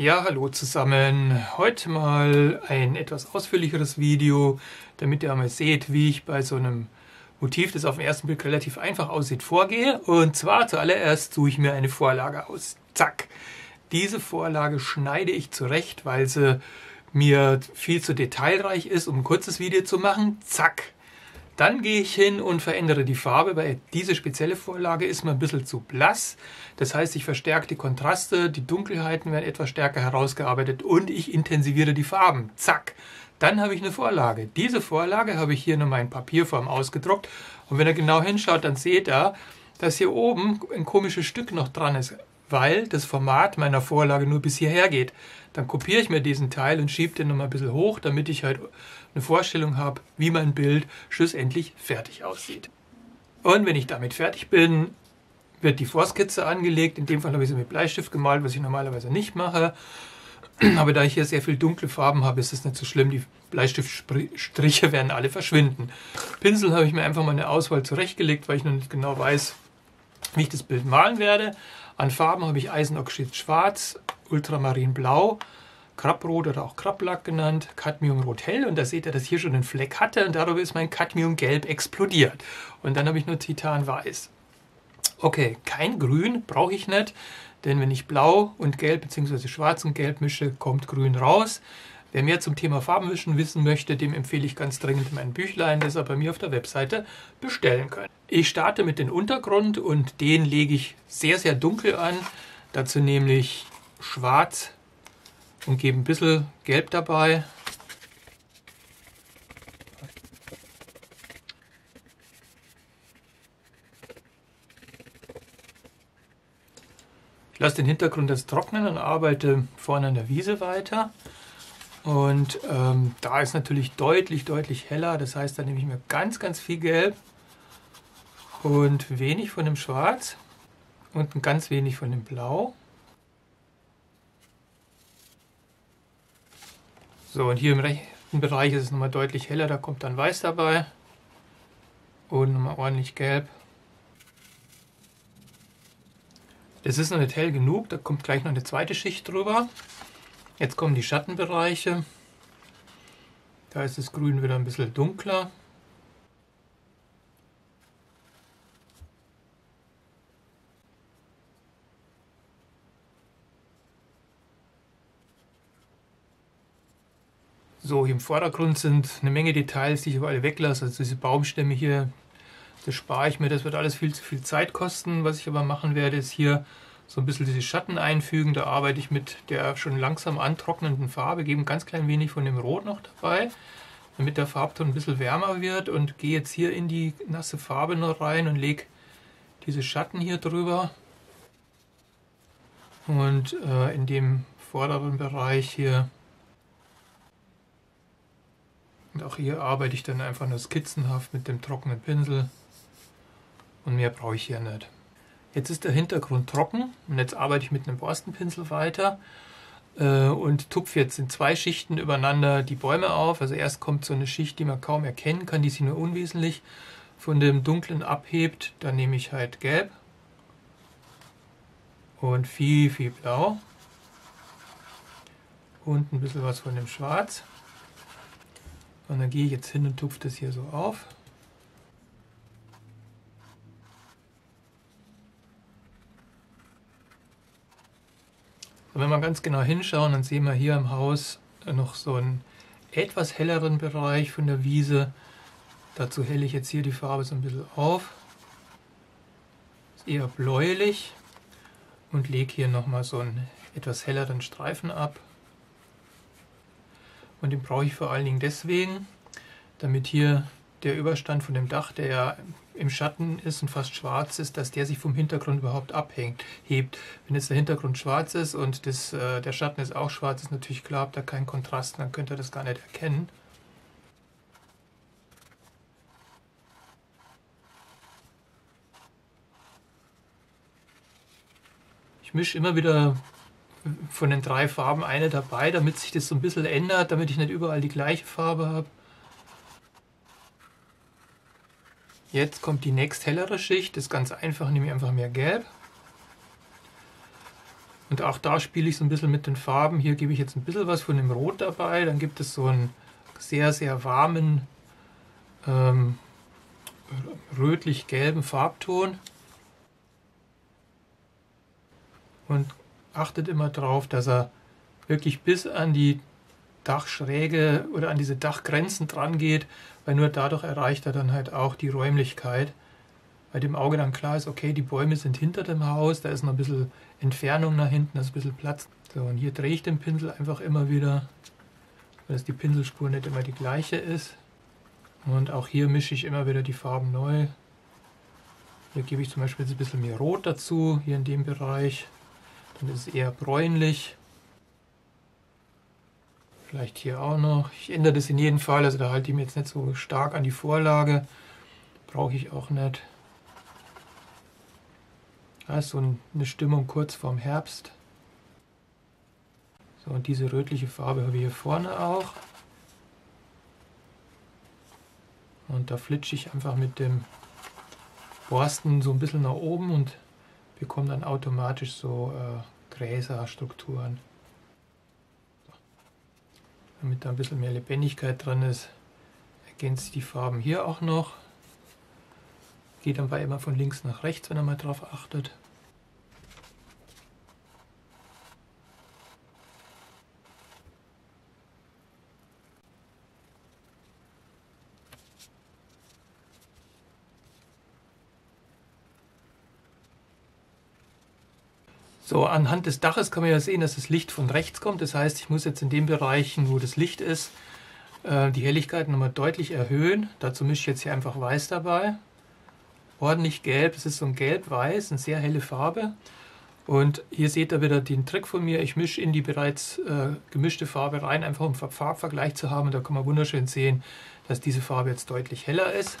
Ja, hallo zusammen. Heute mal ein etwas ausführlicheres Video, damit ihr einmal seht, wie ich bei so einem Motiv, das auf den ersten Blick relativ einfach aussieht, vorgehe. Und zwar zuallererst suche ich mir eine Vorlage aus. Zack! Diese Vorlage schneide ich zurecht, weil sie mir viel zu detailreich ist, um ein kurzes Video zu machen. Zack! Dann gehe ich hin und verändere die Farbe, weil diese spezielle Vorlage ist mir ein bisschen zu blass. Das heißt, ich verstärke die Kontraste, die Dunkelheiten werden etwas stärker herausgearbeitet und ich intensiviere die Farben. Zack! Dann habe ich eine Vorlage. Diese Vorlage habe ich hier nochmal in Papierform ausgedruckt. Und wenn ihr genau hinschaut, dann seht ihr, dass hier oben ein komisches Stück noch dran ist, weil das Format meiner Vorlage nur bis hierher geht. Dann kopiere ich mir diesen Teil und schiebe den nochmal ein bisschen hoch, damit ich halt eine Vorstellung habe, wie mein Bild schlussendlich fertig aussieht. Und wenn ich damit fertig bin, wird die Vorskizze angelegt. In dem Fall habe ich sie mit Bleistift gemalt, was ich normalerweise nicht mache. Aber da ich hier sehr viel dunkle Farben habe, ist das nicht so schlimm. Die Bleistiftstriche werden alle verschwinden. Pinsel habe ich mir einfach mal eine Auswahl zurechtgelegt, weil ich noch nicht genau weiß, wie ich das Bild malen werde. An Farben habe ich Eisenoxid-Schwarz, Ultramarin-Blau, Krapprot oder auch Krapplack genannt, Cadmium-Rot hell, und da seht ihr, dass ich hier schon einen Fleck hatte und darüber ist mein Cadmium-Gelb explodiert. Und dann habe ich nur Titan-Weiß. Okay, kein Grün brauche ich nicht, denn wenn ich Blau und Gelb bzw. Schwarz und Gelb mische, kommt Grün raus. Wer mehr zum Thema Farbenmischen wissen möchte, dem empfehle ich ganz dringend mein Büchlein, das ihr bei mir auf der Webseite bestellen könnt. Ich starte mit dem Untergrund und den lege ich sehr, sehr dunkel an. Dazu nehme ich Schwarz und gebe ein bisschen Gelb dabei. Ich lasse den Hintergrund jetzt trocknen und arbeite vorne an der Wiese weiter. Und da ist natürlich deutlich, deutlich heller. Das heißt, da nehme ich mir ganz, ganz viel Gelb und wenig von dem Schwarz und ein ganz wenig von dem Blau. So, und hier im rechten Bereich ist es nochmal deutlich heller. Da kommt dann Weiß dabei und nochmal ordentlich Gelb. Das ist noch nicht hell genug. Da kommt gleich noch eine zweite Schicht drüber. Jetzt kommen die Schattenbereiche, da ist das Grün wieder ein bisschen dunkler. So, hier im Vordergrund sind eine Menge Details, die ich aber alle weglasse, also diese Baumstämme hier, das spare ich mir, das wird alles viel zu viel Zeit kosten. Was ich aber machen werde, ist hier so ein bisschen diese Schatten einfügen, da arbeite ich mit der schon langsam antrocknenden Farbe, gebe ein ganz klein wenig von dem Rot noch dabei, damit der Farbton ein bisschen wärmer wird, und gehe jetzt hier in die nasse Farbe noch rein und lege diese Schatten hier drüber. Und in dem vorderen Bereich hier, und auch hier arbeite ich dann einfach nur skizzenhaft mit dem trockenen Pinsel, und mehr brauche ich hier nicht. Jetzt ist der Hintergrund trocken und jetzt arbeite ich mit einem Borstenpinsel weiter und tupfe jetzt in zwei Schichten übereinander die Bäume auf. Also erst kommt so eine Schicht, die man kaum erkennen kann, die sich nur unwesentlich von dem Dunklen abhebt. Dann nehme ich halt Gelb und viel, viel Blau und ein bisschen was von dem Schwarz. Und dann gehe ich jetzt hin und tupfe das hier so auf. Wenn wir ganz genau hinschauen, dann sehen wir hier im Haus noch so einen etwas helleren Bereich von der Wiese. Dazu helle ich jetzt hier die Farbe so ein bisschen auf. Ist eher bläulich, und lege hier nochmal so einen etwas helleren Streifen ab. Und den brauche ich vor allen Dingen deswegen, damit hier der Überstand von dem Dach, der ja im Schatten ist und fast schwarz ist, dass der sich vom Hintergrund überhaupt abhängt, hebt. Wenn jetzt der Hintergrund schwarz ist und der Schatten ist auch schwarz, ist natürlich klar, habt da keinen Kontrast, dann könnt ihr das gar nicht erkennen. Ich mische immer wieder von den drei Farben eine dabei, damit sich das so ein bisschen ändert, damit ich nicht überall die gleiche Farbe habe. Jetzt kommt die nächst hellere Schicht, das ist ganz einfach, nehme ich einfach mehr Gelb Und auch da spiele ich so ein bisschen mit den Farben. Hier gebe ich jetzt ein bisschen was von dem Rot dabei. Dann gibt es so einen sehr, sehr warmen, rötlich-gelben Farbton. Und achtet immer darauf, dass er wirklich bis an die Dachschräge oder an diese Dachgrenzen dran geht, weil nur dadurch erreicht er dann halt auch die Räumlichkeit. Weil dem Auge dann klar ist, okay, die Bäume sind hinter dem Haus, da ist noch ein bisschen Entfernung nach hinten, da ist ein bisschen Platz. So, und hier drehe ich den Pinsel einfach immer wieder, weil die Pinselspur nicht immer die gleiche ist. Und auch hier mische ich immer wieder die Farben neu. Hier gebe ich zum Beispiel jetzt ein bisschen mehr Rot dazu, hier in dem Bereich. Dann ist es eher bräunlich. Vielleicht hier auch noch. Ich ändere das in jedem Fall, also da halte ich mir jetzt nicht so stark an die Vorlage. Brauche ich auch nicht. Das ist so eine Stimmung kurz vorm Herbst. So, und diese rötliche Farbe habe ich hier vorne auch. Und da flitsche ich einfach mit dem Borsten so ein bisschen nach oben und bekomme dann automatisch so Gräserstrukturen. Damit da ein bisschen mehr Lebendigkeit drin ist, ergänze ich die Farben hier auch noch. Geht dann bei immer von links nach rechts, wenn ihr mal drauf achtet. So, anhand des Daches kann man ja sehen, dass das Licht von rechts kommt. Das heißt, ich muss jetzt in den Bereichen, wo das Licht ist, die Helligkeit nochmal deutlich erhöhen. Dazu mische ich jetzt hier einfach Weiß dabei. Ordentlich gelb. Es ist so ein gelb-weiß, eine sehr helle Farbe. Und hier seht ihr wieder den Trick von mir. Ich mische in die bereits gemischte Farbe rein, einfach um Farbvergleich zu haben. Und da kann man wunderschön sehen, dass diese Farbe jetzt deutlich heller ist.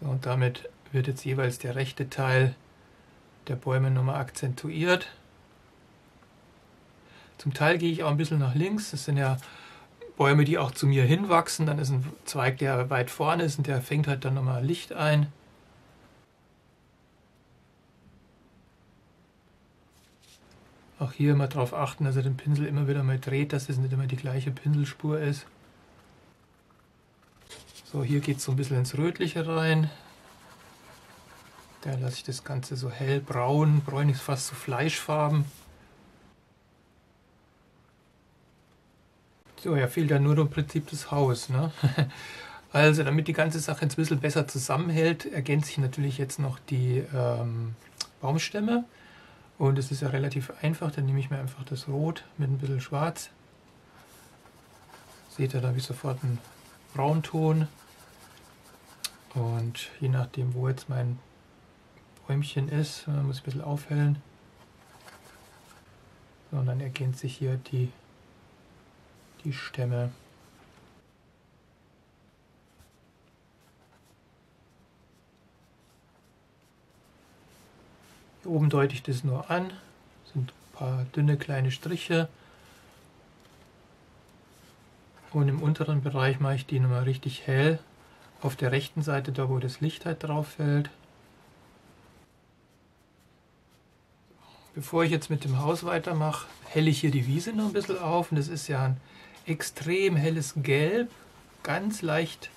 So, und damit wird jetzt jeweils der rechte Teil der Bäume nochmal akzentuiert. Zum Teil gehe ich auch ein bisschen nach links. Das sind ja Bäume, die auch zu mir hinwachsen. Dann ist ein Zweig, der weit vorne ist und der fängt halt dann nochmal Licht ein. Auch hier mal darauf achten, dass er den Pinsel immer wieder mal dreht, dass es nicht immer die gleiche Pinselspur ist. So, hier geht es so ein bisschen ins Rötliche rein. Da lasse ich das Ganze so hellbraun, bräunlich ist fast so Fleischfarben. So, ja, fehlt ja nur im Prinzip das Haus, ne? Also, damit die ganze Sache jetzt ein bisschen besser zusammenhält, ergänze ich natürlich jetzt noch die Baumstämme. Und es ist ja relativ einfach, dann nehme ich mir einfach das Rot mit ein bisschen Schwarz. Seht ihr, da habe ich sofort einen Braunton. Und je nachdem, wo jetzt mein Bäumchen ist, muss ich ein bisschen aufhellen. So, und dann ergänzt sich hier die Stämme. Oben deute ich das nur an, sind ein paar dünne kleine Striche und im unteren Bereich mache ich die nochmal richtig hell, auf der rechten Seite, da wo das Licht halt drauf fällt. Bevor ich jetzt mit dem Haus weitermache, helle ich hier die Wiese noch ein bisschen auf und das ist ja ein extrem helles Gelb, ganz leicht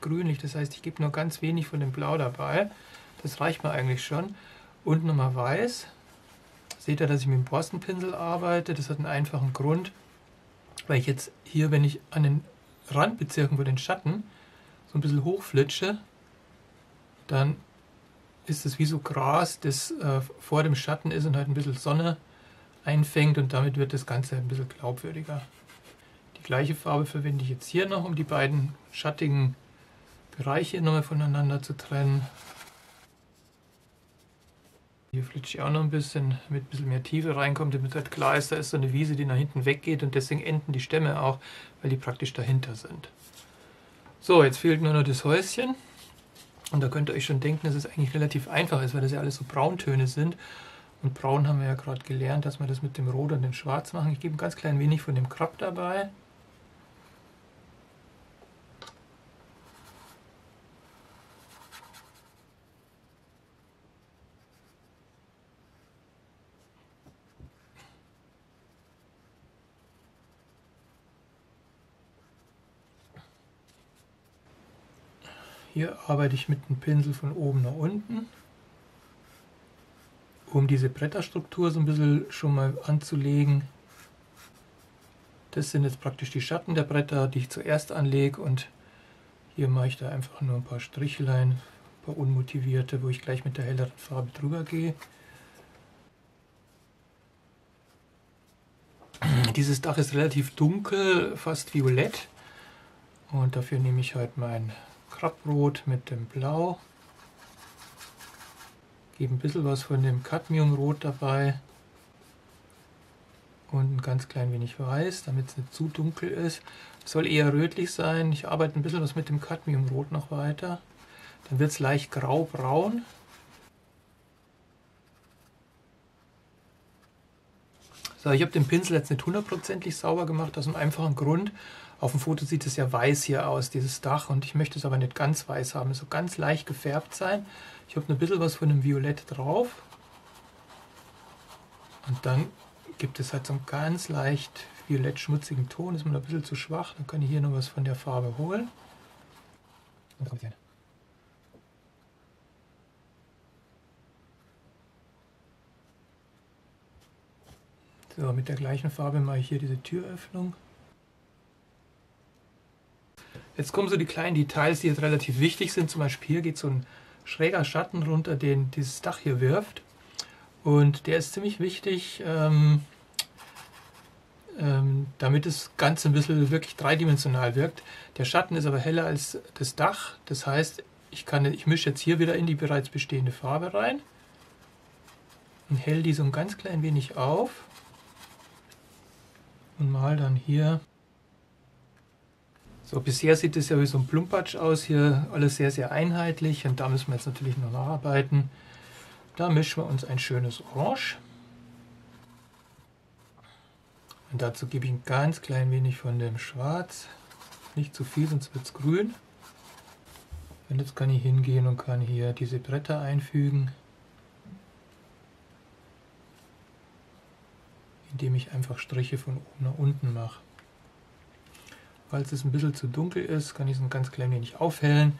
grünlich, das heißt ich gebe nur ganz wenig von dem Blau dabei, das reicht mir eigentlich schon. Und nochmal Weiß. Seht ihr, dass ich mit dem Borstenpinsel arbeite. Das hat einen einfachen Grund, weil ich jetzt hier, wenn ich an den Randbezirken von den Schatten so ein bisschen hochflitsche, dann ist es wie so Gras, das vor dem Schatten ist und halt ein bisschen Sonne einfängt und damit wird das Ganze ein bisschen glaubwürdiger. Die gleiche Farbe verwende ich jetzt hier noch, um die beiden schattigen Bereiche nochmal voneinander zu trennen. Hier flitsche ich auch noch ein bisschen, damit ein bisschen mehr Tiefe reinkommt, damit halt klar ist, da ist so eine Wiese, die nach hinten weggeht und deswegen enden die Stämme auch, weil die praktisch dahinter sind. So, jetzt fehlt nur noch das Häuschen und da könnt ihr euch schon denken, dass es eigentlich relativ einfach ist, weil das ja alles so Brauntöne sind und Braun haben wir ja gerade gelernt, dass wir das mit dem Rot und dem Schwarz machen. Ich gebe ein ganz klein wenig von dem Krapp dabei. Hier arbeite ich mit dem Pinsel von oben nach unten, um diese Bretterstruktur so ein bisschen schon mal anzulegen. Das sind jetzt praktisch die Schatten der Bretter, die ich zuerst anlege, und hier mache ich da einfach nur ein paar Strichlein, ein paar unmotivierte, wo ich gleich mit der helleren Farbe drüber gehe. Dieses Dach ist relativ dunkel, fast violett, und dafür nehme ich halt mein Krapprot mit dem Blau. Gebe ein bisschen was von dem Cadmium-Rot dabei und ein ganz klein wenig Weiß, damit es nicht zu dunkel ist. Es soll eher rötlich sein. Ich arbeite ein bisschen was mit dem Cadmium-Rot noch weiter. Dann wird es leicht graubraun. So, ich habe den Pinsel jetzt nicht hundertprozentig sauber gemacht, aus einem einfachen Grund. Auf dem Foto sieht es ja weiß hier aus, dieses Dach, und ich möchte es aber nicht ganz weiß haben, so ganz leicht gefärbt sein. Ich habe ein bisschen was von einem Violett drauf und dann gibt es halt so einen ganz leicht violett schmutzigen Ton, ist mir ein bisschen zu schwach, dann kann ich hier noch was von der Farbe holen. Und dann so, mit der gleichen Farbe mache ich hier diese Türöffnung. Jetzt kommen so die kleinen Details, die jetzt relativ wichtig sind. Zum Beispiel hier geht so ein schräger Schatten runter, den dieses Dach hier wirft. Und der ist ziemlich wichtig, damit das Ganze ein bisschen wirklich dreidimensional wirkt. Der Schatten ist aber heller als das Dach. Das heißt, ich mische jetzt hier wieder in die bereits bestehende Farbe rein und hell die so ein ganz klein wenig auf und mal dann hier. So, bisher sieht es ja wie so ein Plumpatsch aus, hier alles sehr, sehr einheitlich, und da müssen wir jetzt natürlich noch nacharbeiten. Da mischen wir uns ein schönes Orange. Und dazu gebe ich ein ganz klein wenig von dem Schwarz, nicht zu viel, sonst wird es grün. Und jetzt kann ich hingehen und kann hier diese Bretter einfügen, indem ich einfach Striche von oben nach unten mache. Falls es ein bisschen zu dunkel ist, kann ich es ein ganz klein wenig aufhellen.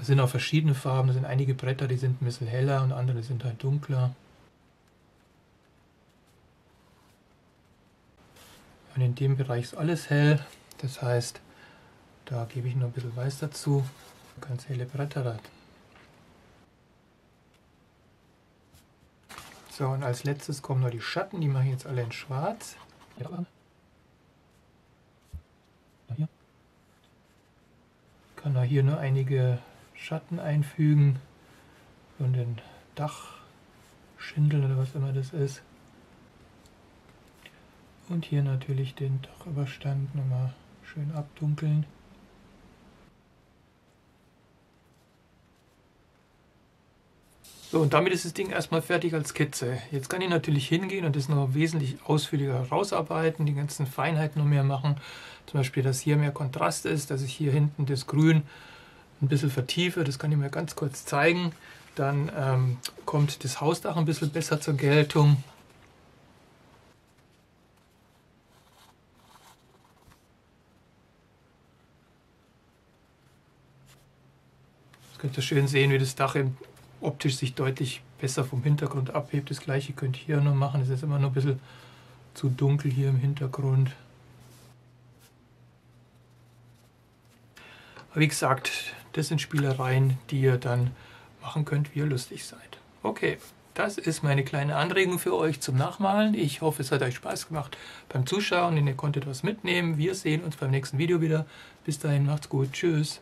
Es sind auch verschiedene Farben, es sind einige Bretter, die sind ein bisschen heller und andere sind halt dunkler. Und in dem Bereich ist alles hell, das heißt, da gebe ich noch ein bisschen Weiß dazu, ganz helle Bretter da. So, und als letztes kommen noch die Schatten, die mache ich jetzt alle in Schwarz. Ja. Ich kann da hier nur einige Schatten einfügen von den Dachschindeln oder was immer das ist. Und hier natürlich den Dachüberstand nochmal schön abdunkeln. So, und damit ist das Ding erstmal fertig als Skizze. Jetzt kann ich natürlich hingehen und das noch wesentlich ausführlicher rausarbeiten, die ganzen Feinheiten noch mehr machen. Zum Beispiel, dass hier mehr Kontrast ist, dass ich hier hinten das Grün ein bisschen vertiefe. Das kann ich mir ganz kurz zeigen. Dann kommt das Hausdach ein bisschen besser zur Geltung. Jetzt könnt ihr schön sehen, wie das Dach im optisch sich deutlich besser vom Hintergrund abhebt. Das gleiche könnt ihr hier noch machen. Es ist immer noch ein bisschen zu dunkel hier im Hintergrund. Aber wie gesagt, das sind Spielereien, die ihr dann machen könnt, wie ihr lustig seid. Okay, das ist meine kleine Anregung für euch zum Nachmalen. Ich hoffe, es hat euch Spaß gemacht beim Zuschauen und ihr konntet was mitnehmen. Wir sehen uns beim nächsten Video wieder. Bis dahin, macht's gut. Tschüss.